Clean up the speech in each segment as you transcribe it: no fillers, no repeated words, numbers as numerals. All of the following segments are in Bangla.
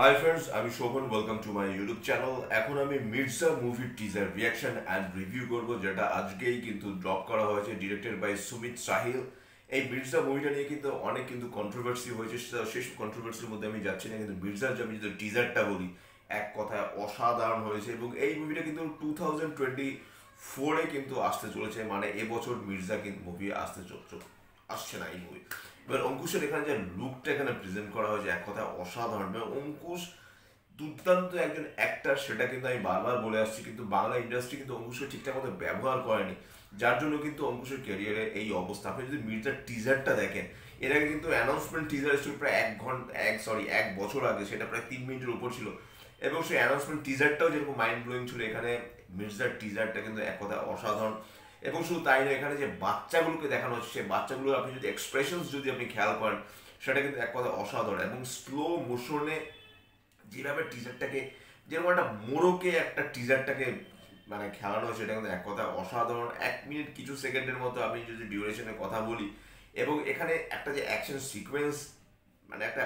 Hi friends, I am Shopan. Welcome to my YouTube channel. Now I am Mirza movie teaser reaction and review korbo jeta ajkei kintu drop kora hoyeche, directed by Sumit Sahil. Ei Mirza movie ta niye kintu onek kintu controversy hoyeche, shei controversy er moddhe ami jacchi na, kintu Mirza jami jodi teaser ta boli ek kothay osadharon hoyeche ebong ei movie ta kintu 2024 e kintu aste choleche, mane ei bochor Mirza kintu movie aste choleche আসছে না এই মুভি। এবার অঙ্কুশের এখানে যে লুকটা এখানে প্রেজেন্ট করা হয়েছে এক কথায় অসাধারণ। অঙ্কুশ দুর্দান্ত একজন অ্যাক্টার, সেটা কিন্তু আমি বারবার বলে আসছি, কিন্তু বাংলা ইন্ডাস্ট্রি কিন্তু অঙ্কুশকে ঠিকঠাক মতো ব্যবহার করেনি, যার জন্য কিন্তু অঙ্কুশের ক্যারিয়ারে এই অবস্থা। আপনি যদি মির্জার টিজারটা দেখেন, এর আগে কিন্তু অ্যানাউন্সমেন্ট টিজার এসেছিল প্রায় এক বছর আগে, সেটা প্রায় 3 মিনিটের উপর ছিল, এবং সেই অ্যানাউন্সমেন্ট টিজারটাও যেরকম মাইন্ড ব্লোয়িং ছিল, এখানে মির্জার টিজারটা কিন্তু এক কথায় অসাধারণ। এবং শুধু তাই না, এখানে যে বাচ্চাগুলোকে দেখানো হচ্ছে, সেই বাচ্চাগুলোর আপনি যদি এক্সপ্রেশনস যদি আপনি খেয়াল করেন, সেটা কিন্তু এক কথা অসাধারণ। এবং স্লো মোশনে যেভাবে টিজারটাকে, যেরকম একটা মোরকে একটা টিজারটাকে মানে খেলানো হয়, সেটা কিন্তু এক কথা অসাধারণ। 1 মিনিট কিছু সেকেন্ডের মতো আমি যদি ডিউরেশনের কথা বলি, এবং এখানে একটা যে অ্যাকশন সিকোয়েন্স, মানে একটা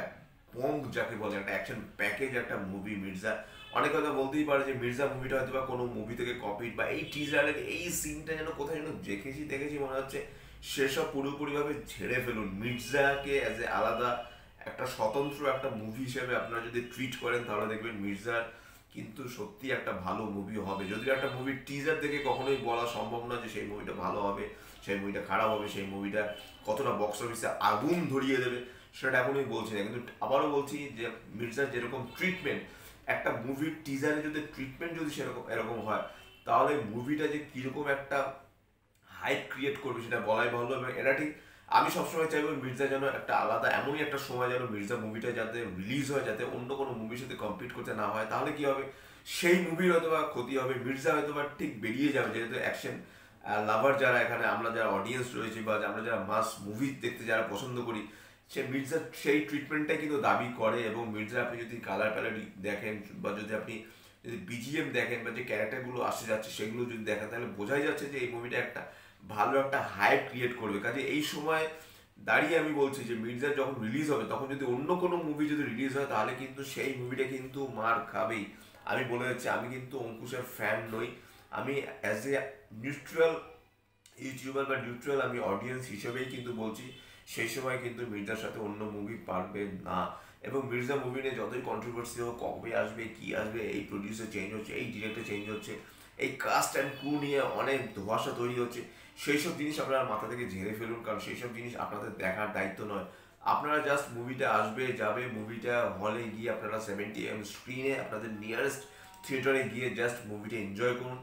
পং যাকে বলে, একটা অ্যাকশন প্যাকেজ একটা মুভি মির্জা। অনেকে হয়তো বলতেই পারে যে মির্জা মুভিটা হয়তো বা কোনো মুভি থেকে কপিড, বা এই টিজারের এই সিনটা যেন কোথায় যেন দেখেছি মনে হচ্ছে, সেসব পুরোপুরিভাবে ঝেড়ে ফেলুন। মির্জাকে অ্যাজ এ আলাদা একটা স্বতন্ত্র একটা মুভি হিসেবে আপনারা যদি ট্রিট করেন, তাহলে দেখবেন মির্জার কিন্তু সত্যি একটা ভালো মুভি হবে। যদি একটা মুভির টিজার দেখে কখনোই বলা সম্ভব না যে সেই মুভিটা ভালো হবে, সেই মুভিটা খারাপ হবে, সেই মুভিটা কতটা বক্স অফিসে আগুন ধরিয়ে দেবে, সেটা এখনই বলছি না। কিন্তু আবারও বলছি যে মির্জার যেরকম ট্রিটমেন্ট একটা মুভির টিজারে যদি ট্রিটমেন্ট যদি সেরকম এরকম হয়, তাহলে মুভিটা যে কীরকম একটা হাইপ ক্রিয়েট করবে সেটা বলাই ভালো। এবং এটা ঠিক আমি সবসময় চাইবো মির্জা যেন একটা আলাদা এমনই একটা সময় যেন মির্জা মুভিটা যাতে রিলিজ হয়, যাতে অন্য কোনো মুভির সাথে কম্পিট করতে না হয়, তাহলে কি হবে সেই মুভির হয়তো বা ক্ষতি হবে, মির্জা হয়তো বা ঠিক বেরিয়ে যাবে। যেহেতু অ্যাকশন লাভার যারা এখানে আমরা যারা অডিয়েন্স রয়েছি, বা আমরা যারা মাস মুভি দেখতে যারা পছন্দ করি, সে মির্জা সেই ট্রিটমেন্টটাই কিন্তু দাবি করে। এবং মির্জা আপনি যদি কালার প্যালেট দেখেন, বা যদি আপনি যদি BGM দেখেন, বা যে ক্যারেক্টারগুলো আসে যাচ্ছে সেগুলো যদি দেখেন, তাহলে বোঝাই যাচ্ছে যে এই মুভিটা একটা ভালো একটা হাইপ ক্রিয়েট করবে। কাজে এই সময় দাঁড়িয়ে আমি বলছি যে মির্জা যখন রিলিজ হবে, তখন যদি অন্য কোনো মুভি যদি রিলিজ হয়, তাহলে কিন্তু সেই মুভিটা কিন্তু মার খাবেই। আমি বলে যাচ্ছি, আমি কিন্তু অঙ্কুশের ফ্যান নই, আমি অ্যাজ এ নিউট্রাল ইউটিউবার বা নিউট্রাল আমি অডিয়েন্স হিসেবেই কিন্তু বলছি, সেই সময় কিন্তু মির্জার সাথে অন্য মুভি পারবে না। এবং মির্জা মুভি নিয়ে যতই কন্ট্রোভার্সি হোক, কবে আসবে কি আসবে, এই প্রডিউসার চেঞ্জ হচ্ছে, এই ডিরেক্টর চেঞ্জ হচ্ছে, এই কাস্ট অ্যান্ড ক্রু নিয়ে অনেক ধোঁয়াশা তৈরি হচ্ছে, সেই সব জিনিস আপনারা মাথা থেকে ঝেড়ে ফেলুন, কারণ সেই সব জিনিস আপনাদের দেখার দায়িত্ব নয়। আপনারা জাস্ট মুভিটা আসবে যাবে, মুভিটা হলে গিয়ে আপনারা 70mm স্ক্রিনে আপনাদের নিয়ারেস্ট থিয়েটারে গিয়ে জাস্ট মুভিটা এনজয় করুন।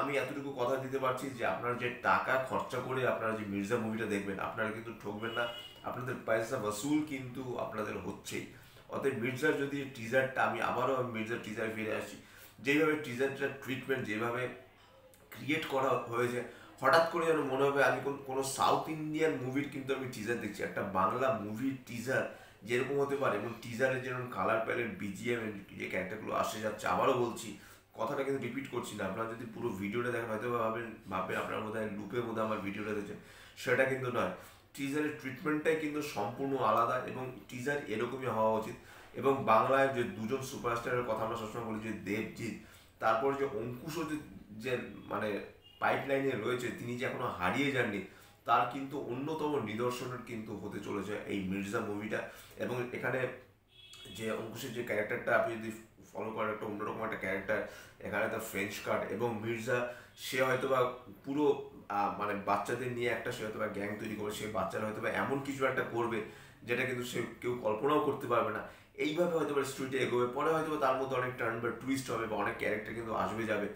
আমি এতটুকু কথা দিতে পারছি যে আপনারা যে টাকা খরচা করে আপনারা যে মির্জা মুভিটা দেখবেন, আপনারা কিন্তু ঠকবেন না, আপনাদের পয়সা বসুল কিন্তু আপনাদের হচ্ছেই। অতএব মির্জার যদি টিজারটা, আমি আবারও মির্জার টিজার ফিরে আসি, যেভাবে টিজারটা ট্রিটমেন্ট যেভাবে ক্রিয়েট করা হয়েছে, হঠাৎ করে যেন মনে হবে আমি কোনো সাউথ ইন্ডিয়ান মুভির কিন্তু আমি টিজার দেখছি। একটা বাংলা মুভির টিজার যেরকম হতে পারে, এবং টিজারের যেরকম কালার প্যালেট, BGM যে ক্যারেক্টারগুলো আসে যাচ্ছে, আবারও বলছি কথাটা কিন্তু রিপিট করছি না, আপনারা যদি পুরো ভিডিওটা দেখেন হয়তো ভাবেন আপনার বোধ হয় লুপের মধ্যে আমার ভিডিওটা দেখছেন, সেটা কিন্তু নয়। টিজারের ট্রিটমেন্টটাই কিন্তু সম্পূর্ণ আলাদা, এবং টিজার এরকমই হওয়া উচিত। এবং বাংলায় যে দুজন সুপারস্টারের কথা আমরা সবসময় বলি, যে দেবজিৎ, তারপর যে অঙ্কুশও যে মানে পাইপ লাইনে রয়েছে, তিনি যে এখনও হারিয়ে যাননি, তার কিন্তু অন্যতম নিদর্শন কিন্তু হতে চলেছে এই মির্জা মুভিটা। এবং এখানে যে অঙ্কুশের যে ক্যারেক্টারটা আপনি যদি ফলো করেন, একটা অন্যরকম একটা ক্যারেক্টার, এখানে তার ফ্রেঞ্চ কাট। এবং মির্জা সে হয়তো বা পুরো মানে বাচ্চাদের নিয়ে একটা সে হয়তো বা গ্যাং তৈরি করবে, সে বাচ্চারা হয়তো বা এমন কিছু একটা করবে যেটা কিন্তু সে কেউ কল্পনাও করতে পারবে না, এইভাবে হয়তো বা স্টোরিটা এগোবে। পরে হয়তো তার মধ্যে অনেক টার্ন বা টুইস্ট হবে, বা অনেক ক্যারেক্টার কিন্তু আসবে যাবে,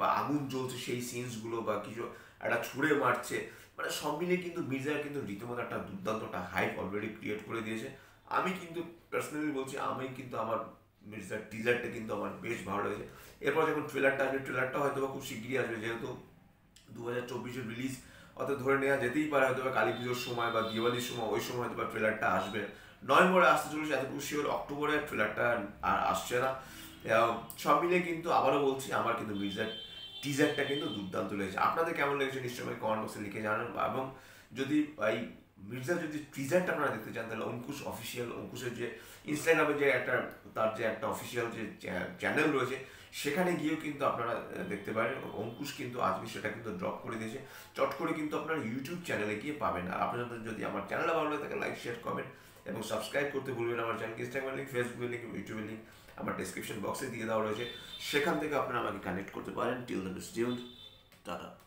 বা আগুন জ্বলছে সেই সিনসগুলো, বা কিছু একটা ছুঁড়ে মারছে, মানে সব মিলে কিন্তু মির্জা কিন্তু রীতিমতো একটা দুর্দান্ত একটা হাইপ অলরেডি ক্রিয়েট করে দিয়েছে। আমি কিন্তু পার্সোনালি বলছি, আমি কিন্তু আমার মির্জার টিজারটা কিন্তু আমার বেশ ভালো লেগেছে। এরপর যখন ট্রেলারটা আসবে, ট্রেলারটা হয়তো বা খুব শিগগিরই আসবে, যেহেতু 2024-এ রিলিজ, অত ধরে নেওয়া যেতেই পারে হয়তো বা কালী পুজোর সময় বা দিওয়ালির সময়, ওই সময় হয়তো বা ট্রেলারটা আসবে। নভেম্বরে আসতে চলেছে এতটুকু শিওর, অক্টোবরে ট্রেলারটা আর আসছে না। সব মিলে কিন্তু আবারও বলছি, আমার কিন্তু মির্জার টিজারটা কিন্তু দুর্দান্ত লেগেছে। আপনাদের কেমন লেগেছে নিশ্চয়ই কমেন্ট বক্সে লিখে জানান। এবং যদি এই মির্জা যদি টিজারটা আপনারা দেখতে চান, তাহলে অঙ্কুশ অফিসিয়াল, অঙ্কুশের যে ইনস্টাগ্রামে যে একটা তার যে একটা অফিশিয়াল যে চ্যানেল রয়েছে সেখানে গিয়েও কিন্তু আপনারা দেখতে পারেন অঙ্কুশ কিন্তু আজ বিষয়টা কিন্তু ড্রপ করে দিয়েছে চট করে কিন্তু আপনারা ইউটিউব চ্যানেলে গিয়ে পাবেন আর আপনাদের যদি আমার চ্যানেলটা ভালো লাগে তাহলে লাইক শেয়ার কমেন্ট এবং সাবস্ক্রাইব করতে ভুলবেন আমার চ্যানেলকে ইনস্টাগ্রামের লিংক ফেসবুকের লিংক ইউটিউবের লিংক আমার ডেসক্রিপশন বক্সে দিয়ে দেওয়া রয়েছে সেখান থেকে আপনারা আমাকে কানেক্ট করতে পারেন টিল দ্য নেক্সট টাটা